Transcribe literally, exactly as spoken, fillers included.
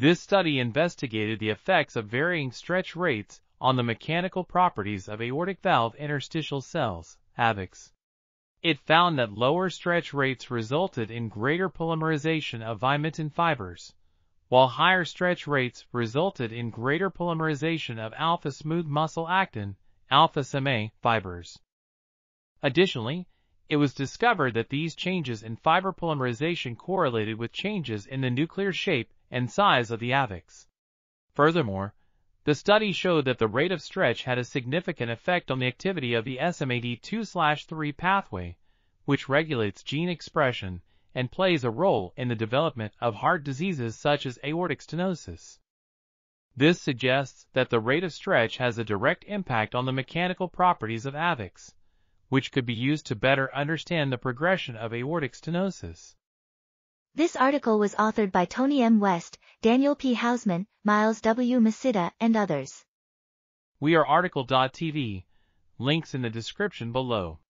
This study investigated the effects of varying stretch rates on the mechanical properties of aortic valve interstitial cells, A V I Cs. It found that lower stretch rates resulted in greater polymerization of vimentin fibers, while higher stretch rates resulted in greater polymerization of alpha-smooth muscle actin, alpha S M A, fibers. Additionally, it was discovered that these changes in fiber polymerization correlated with changes in the nuclear shape and size of the A V I Cs. Furthermore, the study showed that the rate of stretch had a significant effect on the activity of the S M A D two slash three pathway, which regulates gene expression and plays a role in the development of heart diseases such as aortic stenosis. This suggests that the rate of stretch has a direct impact on the mechanical properties of A V I Cs, which could be used to better understand the progression of aortic stenosis. This article was authored by Toni M. West, Daniel P. Hausman, Miles W. Masida, and others. We are article dot T V, links in the description below.